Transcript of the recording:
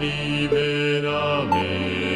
Liberame.